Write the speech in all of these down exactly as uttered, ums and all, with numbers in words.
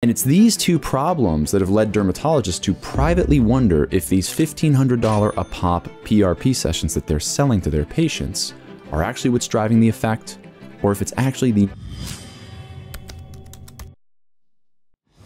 And it's these two problems that have led dermatologists to privately wonder if these fifteen hundred dollar a pop P R P sessions that they're selling to their patients are actually what's driving the effect, or if it's actually the...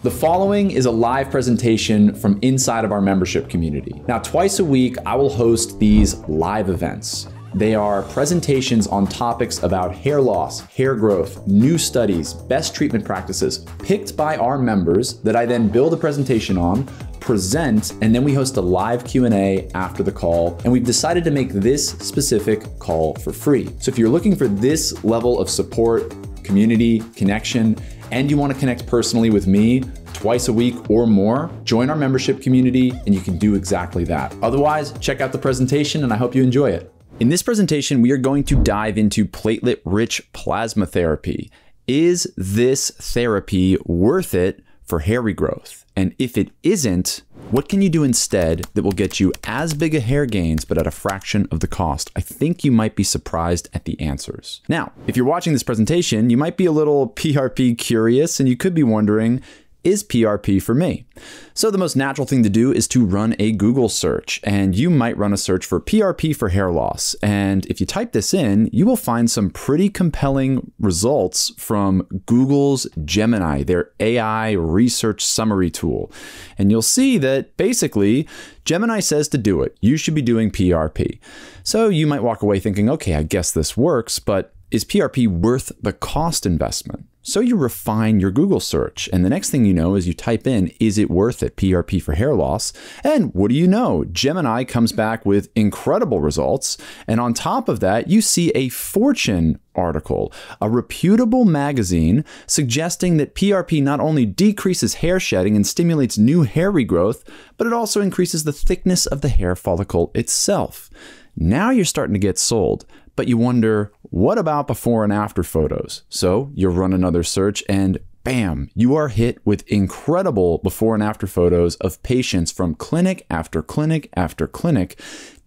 The following is a live presentation from inside of our membership community. Now, twice a week, I will host these live events. They are presentations on topics about hair loss, hair growth, new studies, best treatment practices, picked by our members that I then build a presentation on, present, and then we host a live Q and A after the call, and we've decided to make this specific call for free. So if you're looking for this level of support, community, connection, and you want to connect personally with me twice a week or more, join our membership community and you can do exactly that. Otherwise, check out the presentation and I hope you enjoy it. In this presentation, we are going to dive into platelet-rich plasma therapy. Is this therapy worth it for hair regrowth? And if it isn't, what can you do instead that will get you as big a hair gains but at a fraction of the cost? I think you might be surprised at the answers. Now, if you're watching this presentation, you might be a little P R P curious and you could be wondering, is P R P for me? So the most natural thing to do is to run a Google search, and you might run a search for P R P for hair loss. And if you type this in, you will find some pretty compelling results from Google's Gemini, their A I research summary tool. And you'll see that basically Gemini says to do it. You should be doing P R P. So you might walk away thinking, okay, I guess this works, but is P R P worth the cost investment? So you refine your Google search, and the next thing you know is you type in, is it worth it, P R P for hair loss? And what do you know? Gemini comes back with incredible results. And on top of that, you see a Fortune article, a reputable magazine suggesting that P R P not only decreases hair shedding and stimulates new hair regrowth, but it also increases the thickness of the hair follicle itself. Now you're starting to get sold, but you wonder, what about before and after photos? So you run another search and bam, you are hit with incredible before and after photos of patients from clinic after clinic after clinic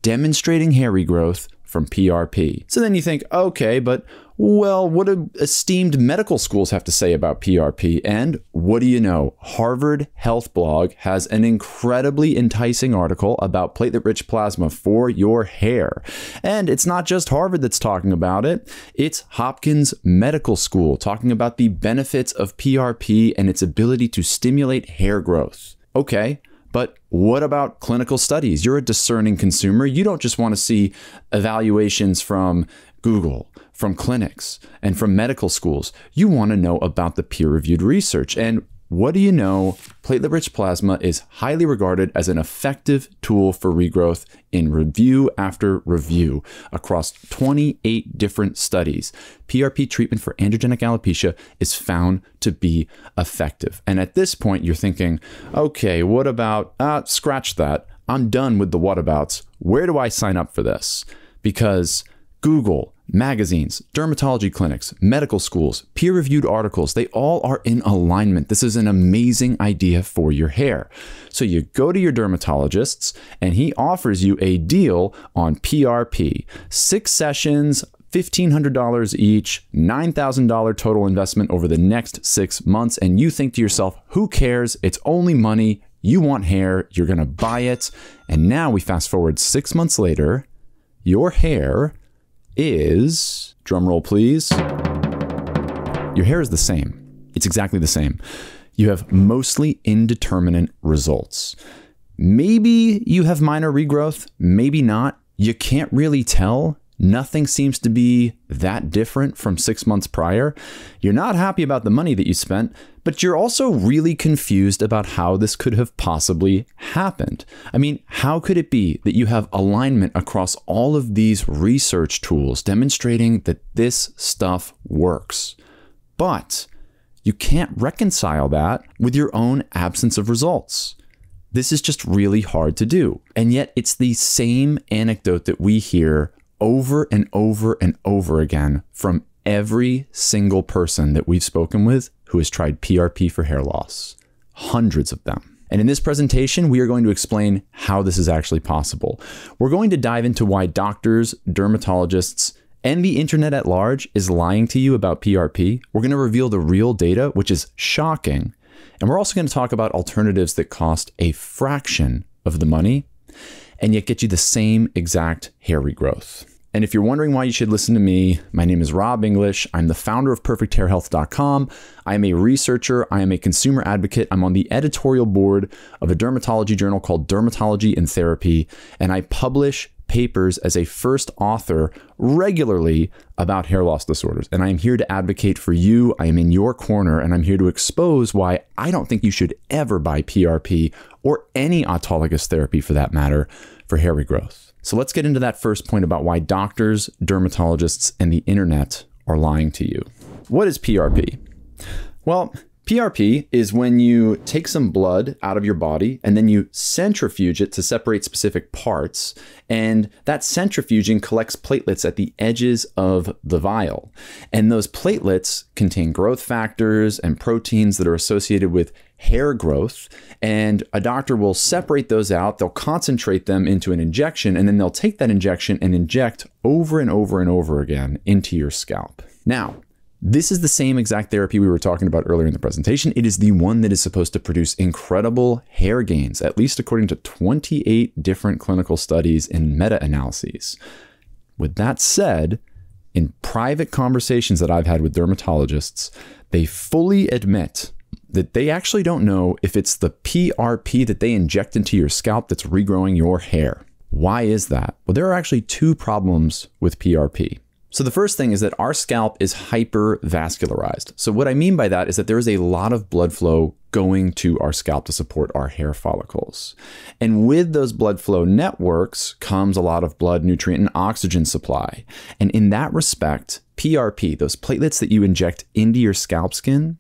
demonstrating hair regrowth from P R P. So then you think, okay, but well, what do esteemed medical schools have to say about P R P? And what do you know? Harvard Health Blog has an incredibly enticing article about platelet-rich plasma for your hair. And it's not just Harvard that's talking about it. It's Hopkins Medical School talking about the benefits of P R P and its ability to stimulate hair growth. Okay. But what about clinical studies? You're a discerning consumer. You don't just want to see evaluations from Google, from clinics, and from medical schools. You want to know about the peer-reviewed research. And what do you know? Platelet-rich plasma is highly regarded as an effective tool for regrowth in review after review across twenty-eight different studies. P R P treatment for androgenic alopecia is found to be effective. And at this point, you're thinking, okay, what about, uh, scratch that. I'm done with the whatabouts. Where do I sign up for this? Because Google, magazines, dermatology clinics, medical schools, peer-reviewed articles, they all are in alignment. This is an amazing idea for your hair. So you go to your dermatologist and he offers you a deal on P R P. Six sessions, fifteen hundred dollars each, nine thousand dollars total investment over the next six months. And you think to yourself, who cares? It's only money. You want hair. You're going to buy it. And now we fast forward six months later, your hair is, drumroll please, your hair is the same. It's exactly the same. You have mostly indeterminate results. Maybe you have minor regrowth, maybe not. You can't really tell. Nothing seems to be that different from six months prior. You're not happy about the money that you spent, but you're also really confused about how this could have possibly happened. I mean, how could it be that you have alignment across all of these research tools demonstrating that this stuff works, but you can't reconcile that with your own absence of results? This is just really hard to do. And yet it's the same anecdote that we hear over and over and over again from every single person that we've spoken with who has tried P R P for hair loss, hundreds of them. And in this presentation, we are going to explain how this is actually possible. We're going to dive into why doctors, dermatologists, and the internet at large is lying to you about P R P. We're going to reveal the real data, which is shocking. And we're also going to talk about alternatives that cost a fraction of the money and yet get you the same exact hair regrowth. And if you're wondering why you should listen to me, my name is Rob English. I'm the founder of perfect hair health dot com. I am a researcher. I am a consumer advocate. I'm on the editorial board of a dermatology journal called Dermatology and Therapy. And I publish papers as a first author regularly about hair loss disorders. And I am here to advocate for you. I am in your corner, and I'm here to expose why I don't think you should ever buy P R P or any autologous therapy for that matter for hair regrowth. So let's get into that first point about why doctors, dermatologists, and the internet are lying to you. What is P R P? Well, P R P is when you take some blood out of your body and then you centrifuge it to separate specific parts, and that centrifuging collects platelets at the edges of the vial. And those platelets contain growth factors and proteins that are associated with hair growth, and a doctor will separate those out, they'll concentrate them into an injection, and then they'll take that injection and inject over and over and over again into your scalp. Now, this is the same exact therapy we were talking about earlier in the presentation. It is the one that is supposed to produce incredible hair gains, at least according to twenty-eight different clinical studies and meta-analyses. With that said, in private conversations that I've had with dermatologists, they fully admit that they actually don't know if it's the P R P that they inject into your scalp that's regrowing your hair. Why is that? Well, there are actually two problems with P R P. So the first thing is that our scalp is hypervascularized. So what I mean by that is that there is a lot of blood flow going to our scalp to support our hair follicles. And with those blood flow networks comes a lot of blood, nutrient, and oxygen supply. And in that respect, P R P, those platelets that you inject into your scalp skin,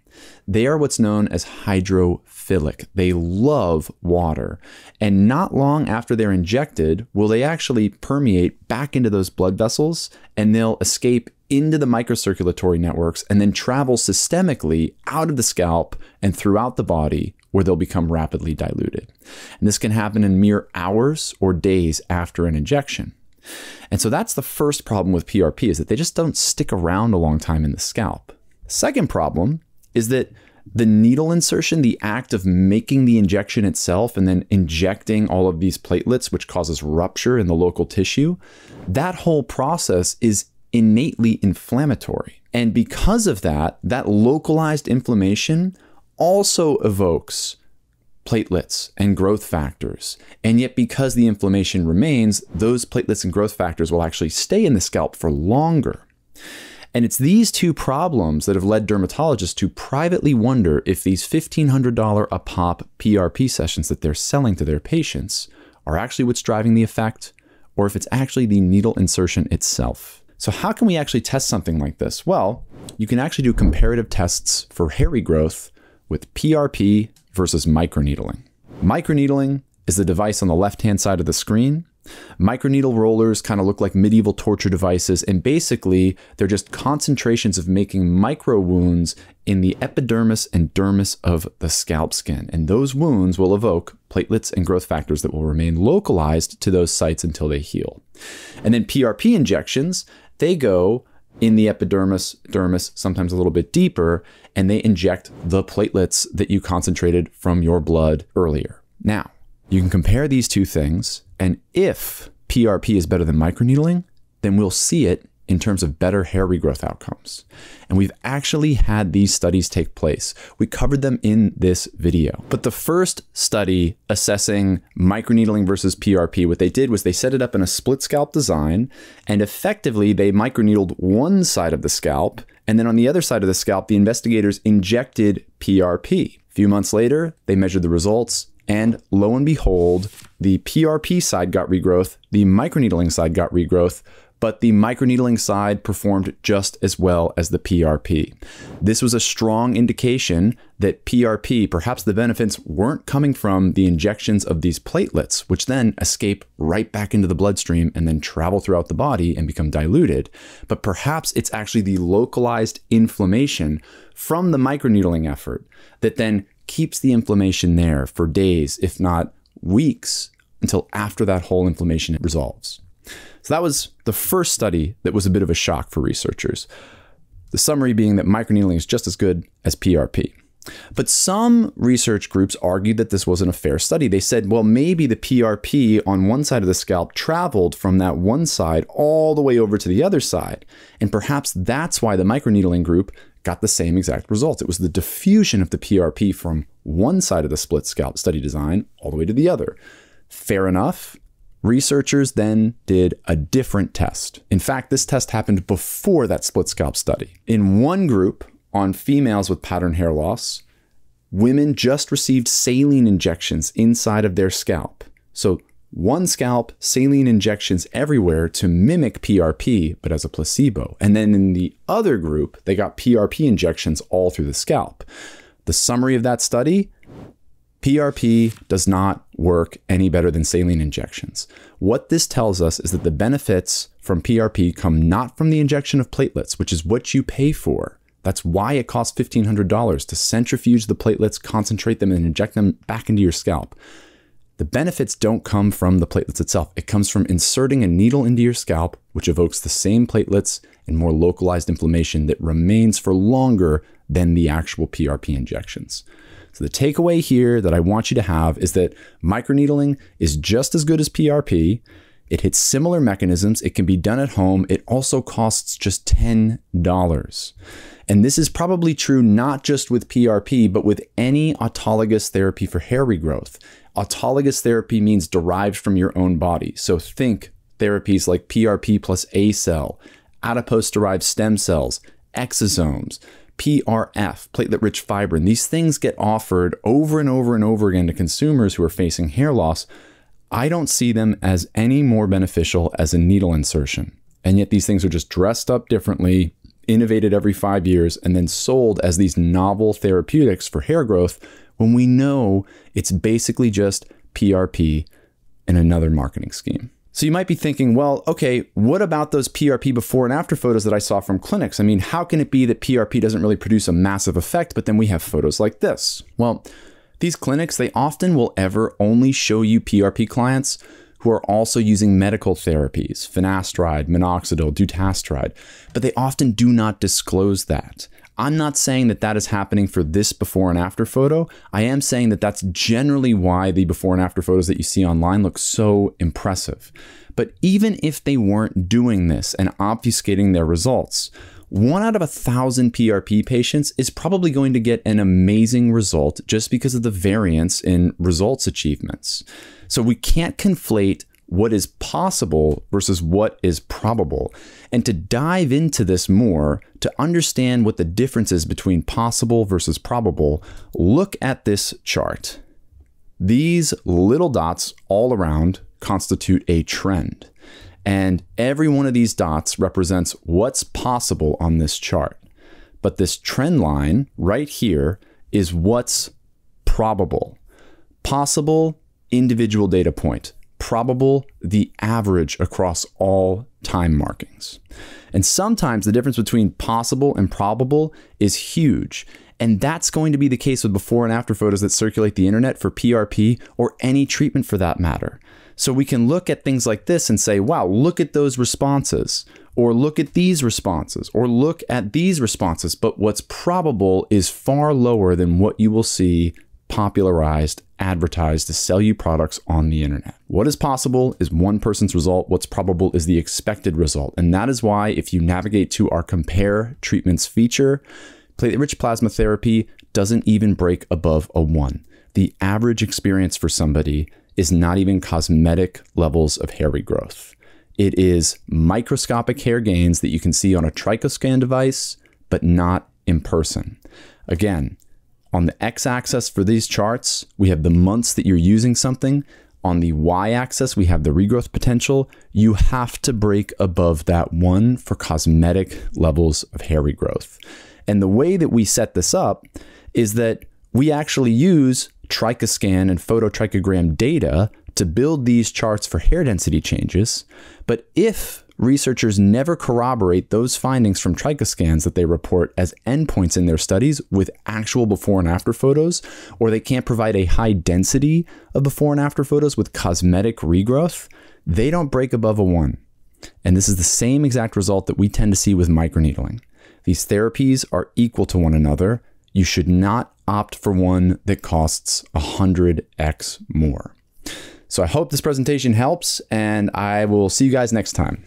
they are what's known as hydrophilic. They love water. And not long after they're injected, will they actually permeate back into those blood vessels, and they'll escape into the microcirculatory networks and then travel systemically out of the scalp and throughout the body, where they'll become rapidly diluted. And this can happen in mere hours or days after an injection. And so that's the first problem with P R P, is that they just don't stick around a long time in the scalp. Second problem is that the needle insertion, the act of making the injection itself and then injecting all of these platelets, which causes rupture in the local tissue, that whole process is innately inflammatory. And because of that, that localized inflammation also evokes platelets and growth factors. And yet, because the inflammation remains, those platelets and growth factors will actually stay in the scalp for longer. And it's these two problems that have led dermatologists to privately wonder if these fifteen hundred dollars a pop P R P sessions that they're selling to their patients are actually what's driving the effect, or if it's actually the needle insertion itself. So how can we actually test something like this? Well, you can actually do comparative tests for hair regrowth with P R P versus microneedling. Microneedling is the device on the left-hand side of the screen. Microneedle rollers kind of look like medieval torture devices, and basically they're just concentrations of making micro wounds in the epidermis and dermis of the scalp skin, and those wounds will evoke platelets and growth factors that will remain localized to those sites until they heal. And then P R P injections, they go in the epidermis, dermis, sometimes a little bit deeper, and they inject the platelets that you concentrated from your blood earlier. Now, you can compare these two things, and if P R P is better than microneedling, then we'll see it in terms of better hair regrowth outcomes. And we've actually had these studies take place. We covered them in this video. But the first study assessing microneedling versus P R P, what they did was they set it up in a split scalp design, and effectively they microneedled one side of the scalp, and then on the other side of the scalp, the investigators injected P R P. A few months later, they measured the results, and lo and behold, the P R P side got regrowth, the microneedling side got regrowth, but the microneedling side performed just as well as the P R P. This was a strong indication that P R P, perhaps the benefits weren't coming from the injections of these platelets, which then escape right back into the bloodstream and then travel throughout the body and become diluted. But perhaps it's actually the localized inflammation from the microneedling effort that then keeps the inflammation there for days, if not weeks, until after that whole inflammation resolves. So that was the first study that was a bit of a shock for researchers. The summary being that microneedling is just as good as P R P. But some research groups argued that this wasn't a fair study. They said, well, maybe the P R P on one side of the scalp traveled from that one side all the way over to the other side. And perhaps that's why the microneedling group got the same exact results. It was the diffusion of the P R P from one side of the split scalp study design all the way to the other. Fair enough. Researchers then did a different test. In fact, this test happened before that split scalp study. In one group, on females with pattern hair loss, women just received saline injections inside of their scalp. So one scalp, saline injections everywhere to mimic P R P, but as a placebo. And then in the other group, they got P R P injections all through the scalp. The summary of that study: P R P does not work any better than saline injections. What this tells us is that the benefits from P R P come not from the injection of platelets, which is what you pay for. That's why it costs fifteen hundred dollars to centrifuge the platelets, concentrate them, and inject them back into your scalp. The benefits don't come from the platelets itself. It comes from inserting a needle into your scalp, which evokes the same platelets and more localized inflammation that remains for longer than the actual P R P injections. So the takeaway here that I want you to have is that microneedling is just as good as P R P. It hits similar mechanisms. It can be done at home. It also costs just ten dollars. And this is probably true not just with P R P, but with any autologous therapy for hair regrowth. Autologous therapy means derived from your own body. So think therapies like P R P plus A-cell, adipose-derived stem cells, exosomes, P R F, platelet-rich fibrin. These things get offered over and over and over again to consumers who are facing hair loss. I don't see them as any more beneficial as a needle insertion. And yet these things are just dressed up differently, innovated every five years, and then sold as these novel therapeutics for hair growth when we know it's basically just P R P and another marketing scheme. So you might be thinking, well, okay, what about those P R P before and after photos that I saw from clinics? I mean, how can it be that P R P doesn't really produce a massive effect, but then we have photos like this? Well, these clinics, they often will ever only show you P R P clients who are also using medical therapies, finasteride, minoxidil, dutasteride, but they often do not disclose that. I'm not saying that that is happening for this before and after photo. I am saying that that's generally why the before and after photos that you see online look so impressive. But even if they weren't doing this and obfuscating their results, one out of a thousand P R P patients is probably going to get an amazing result just because of the variance in results achievements. So we can't conflate what is possible versus what is probable. And to dive into this more, to understand what the difference is between possible versus probable, look at this chart. These little dots all around constitute a trend. And every one of these dots represents what's possible on this chart. But this trend line right here is what's probable. Possible, individual data point. Probable, the average across all time markings. And sometimes the difference between possible and probable is huge. And that's going to be the case with before and after photos that circulate the internet for P R P or any treatment for that matter. So we can look at things like this and say, wow, look at those responses, or look at these responses, or look at these responses. But what's probable is far lower than what you will see popularized, advertised to sell you products on the internet. What is possible is one person's result. What's probable is the expected result. And that is why if you navigate to our compare treatments feature, platelet-rich plasma therapy doesn't even break above a one. The average experience for somebody is not even cosmetic levels of hair regrowth. It is microscopic hair gains that you can see on a trichoscan device, but not in person. Again, on the x-axis for these charts, we have the months that you're using something. On the y-axis, we have the regrowth potential. You have to break above that one for cosmetic levels of hair regrowth. And the way that we set this up is that we actually use trichoscan and phototrichogram data to build these charts for hair density changes. But if researchers never corroborate those findings from trichoscans that they report as endpoints in their studies with actual before and after photos, or they can't provide a high density of before and after photos with cosmetic regrowth, they don't break above a one. And this is the same exact result that we tend to see with microneedling. These therapies are equal to one another. You should not opt for one that costs one hundred X more. So I hope this presentation helps, and I will see you guys next time.